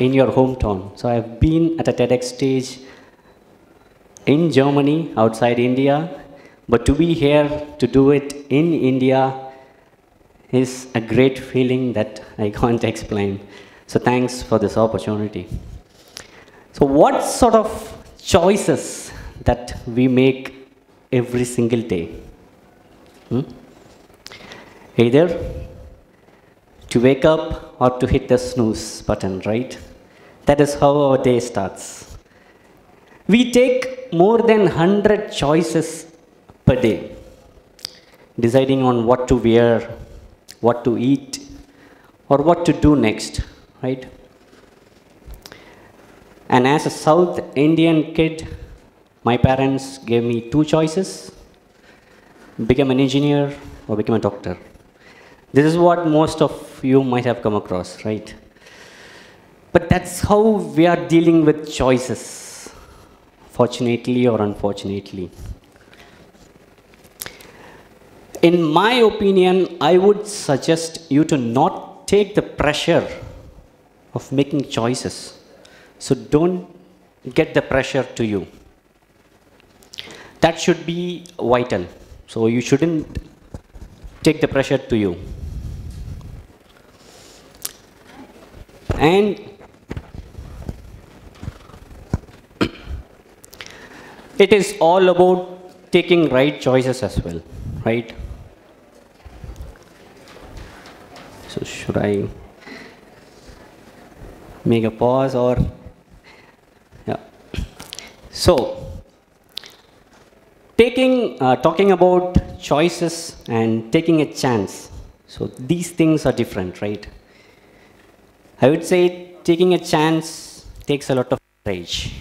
In your hometown. So I've been at a TEDx stage in Germany, outside India, but to be here, to do it in India is a great feeling that I can't explain. So thanks for this opportunity. So what sort of choices that we make every single day? Either to wake up or to hit the snooze button, right? That is how our day starts. We take more than 100 choices per day, deciding on what to wear, what to eat, or what to do next, right? And as a South Indian kid, my parents gave me two choices: become an engineer or become a doctor. This is what most of you might have come across, right? But that's how we are dealing with choices, fortunately or unfortunately. In my opinion, I would suggest you to not take the pressure of making choices. So don't get the pressure to you. That should be vital. So you shouldn't take the pressure to you. And it is all about taking right choices as well, right? So should I make a pause or? Yeah. So talking about choices and taking a chance. So these things are different, right? I would say taking a chance takes a lot of courage.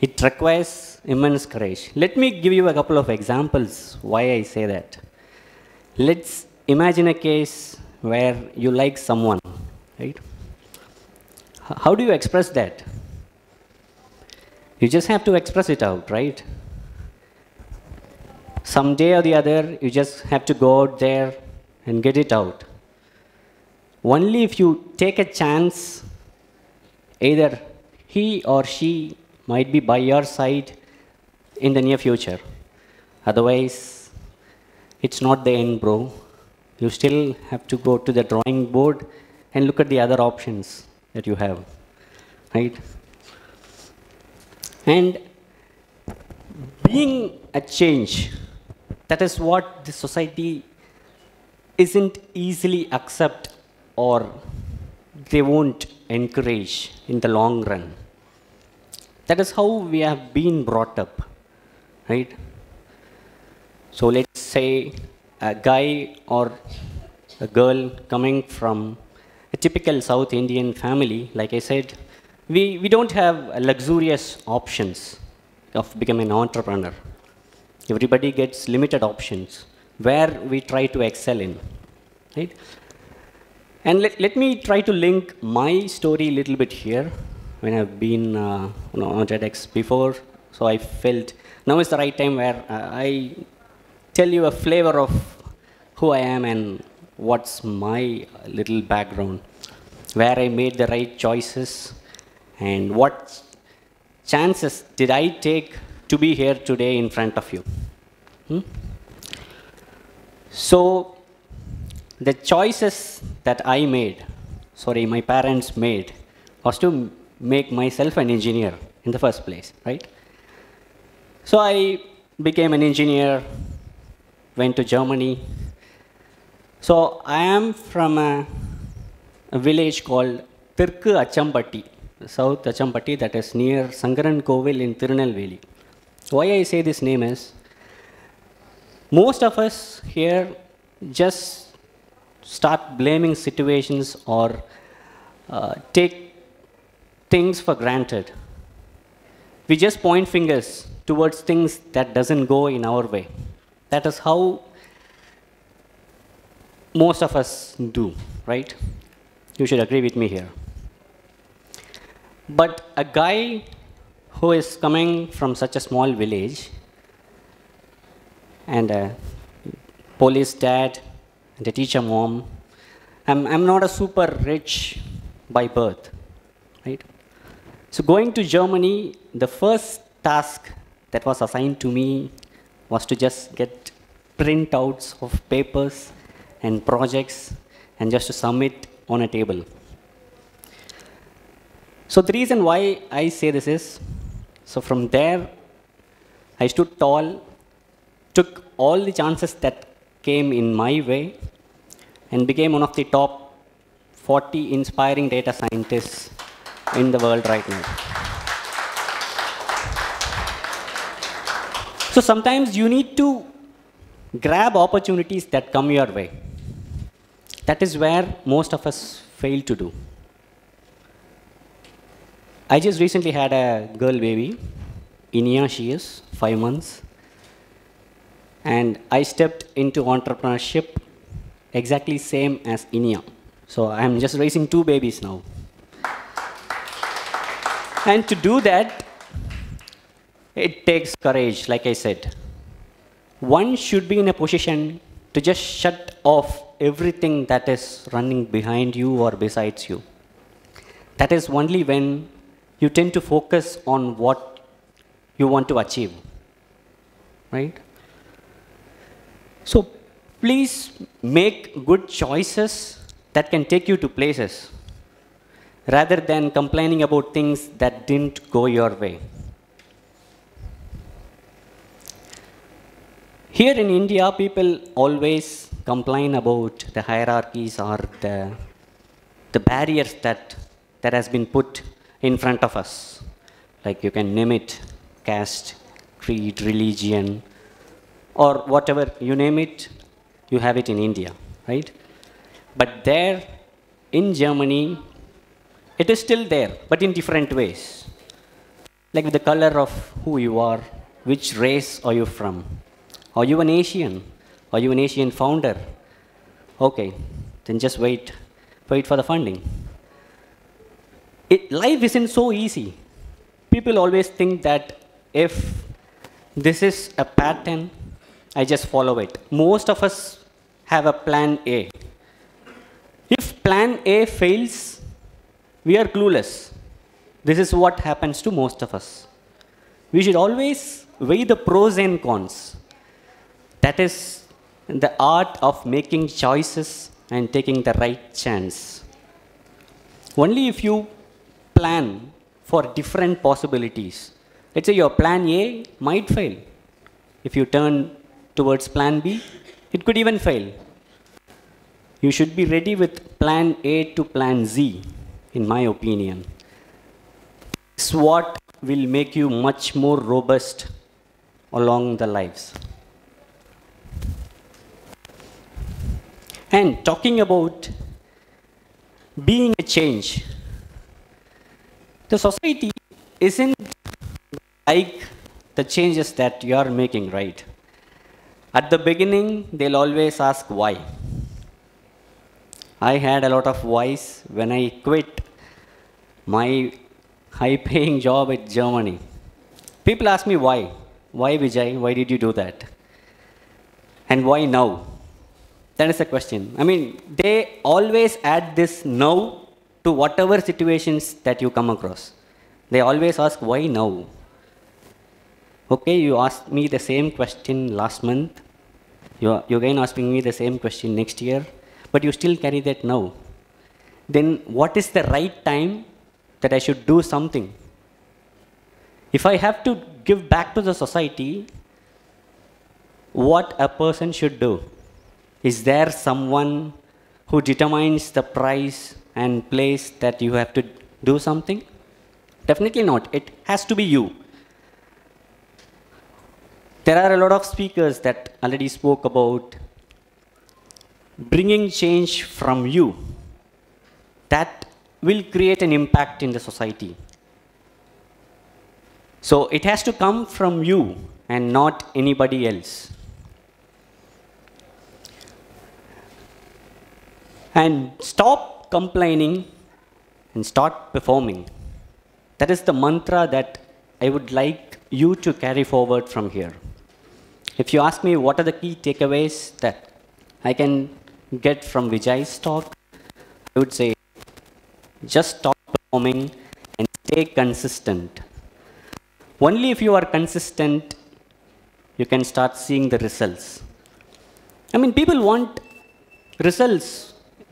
It requires immense courage. Let me give you a couple of examples why I say that. Let's imagine a case where you like someone, right? How do you express that? You just have to express it out, right? Some day or the other, you just have to go out there and get it out. Only if you take a chance, either he or she might be by your side in the near future. Otherwise, it's not the end, bro. You still have to go to the drawing board and look at the other options that you have, right? And being a change, that is what the society isn't easily accept, or they won't encourage in the long run. That is how we have been brought up, right? So let's say a guy or a girl coming from a typical South Indian family, like I said, we don't have luxurious options of becoming an entrepreneur. Everybody gets limited options where we try to excel in, right? And let me try to link my story a little bit here. When I've been on TEDx before, so I felt now is the right time where I tell you a flavor of who I am and what's my little background, where I made the right choices, and what chances did I take to be here today in front of you. So the choices that I made, sorry, my parents made, was to make myself an engineer in the first place, right? So I became an engineer, went to Germany. So I am from a village called Tirku Achampatti, South Achampatti, that is near Sangaran Kovil in Tirunelveli. Why I say this name is, most of us here just start blaming situations or take things for granted. We just point fingers towards things that doesn't go in our way. That is how most of us do, right? You should agree with me here. But a guy who is coming from such a small village, and a police dad and a teacher mom. I'm not a super rich by birth, right? So going to Germany, the first task that was assigned to me was to just get printouts of papers and projects and just to submit on a table. So the reason why I say this is, so from there, I stood tall, took all the chances that came in my way, and became one of the top 40 inspiring data scientists in the world right now. So sometimes you need to grab opportunities that come your way. That is where most of us fail to do. I just recently had a girl baby. Iniya she is, 5 months. And I stepped into entrepreneurship exactly same as Iniya. So I'm just raising 2 babies now. And to do that, it takes courage, like I said. One should be in a position to just shut off everything that is running behind you or besides you. That is only when you tend to focus on what you want to achieve, right? So please make good choices that can take you to places, rather than complaining about things that didn't go your way. Here in India, people always complain about the hierarchies or the barriers that has been put in front of us. Like you can name it, caste, creed, religion, or whatever you name it, you have it in India, right? But there, in Germany, it is still there, but in different ways. Like with the color of who you are, which race are you from? Are you an Asian? Are you an Asian founder? Okay, then just wait for the funding. Life isn't so easy. People always think that if this is a pattern, I just follow it. Most of us have a plan A. If plan A fails, we are clueless. This is what happens to most of us. We should always weigh the pros and cons. That is the art of making choices and taking the right chance. Only if you plan for different possibilities. Let's say your plan A might fail. If you turn towards plan B, it could even fail. You should be ready with plan A to plan Z, in my opinion. SWOT will make you much more robust along the lives. And talking about being a change, the society isn't like the changes that you are making, right? At the beginning, they'll always ask why. I had a lot of whys when I quit my high-paying job in Germany. People ask me why. Why, Vijay? Why did you do that? And why now? That is the question. I mean, they always add this now to whatever situations that you come across. They always ask, why now? Okay, you asked me the same question last month. You're again asking me the same question next year, but you still carry that now. Then what is the right time that I should do something? If I have to give back to the society, what a person should do? Is there someone who determines the price and place that you have to do something? Definitely not. It has to be you. There are a lot of speakers that already spoke about bringing change from you. That will create an impact in the society. So it has to come from you and not anybody else. And stop complaining and start performing. That is the mantra that I would like you to carry forward from here. If you ask me what are the key takeaways that I can get from Vijay's talk, I would say just stop performing and stay consistent. Only if you are consistent, you can start seeing the results. I mean, people want results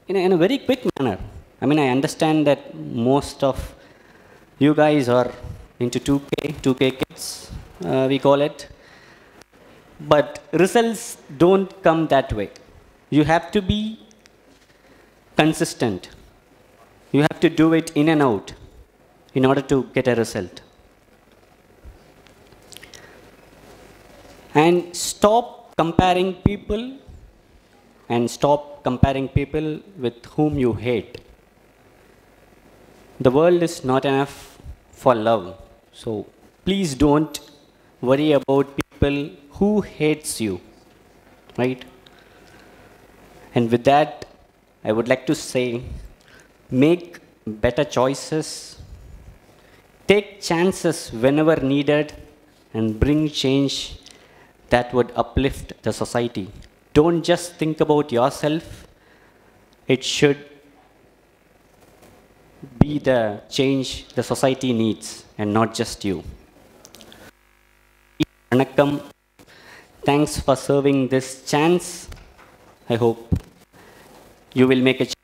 in a very quick manner. I mean, I understand that most of you guys are into 2K kids, we call it. But results don't come that way. You have to be consistent. You have to do it in and out in order to get a result. And stop comparing people with whom you hate. The world is not enough for love. So please don't worry about people who hates you, right? And with that, I would like to say, make better choices, take chances whenever needed, and bring change that would uplift the society. Don't just think about yourself. It should be the change the society needs, and not just you. Vanakkam. Thanks for serving this chance. I hope you will make a change.